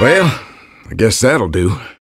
Well, I guess that'll do.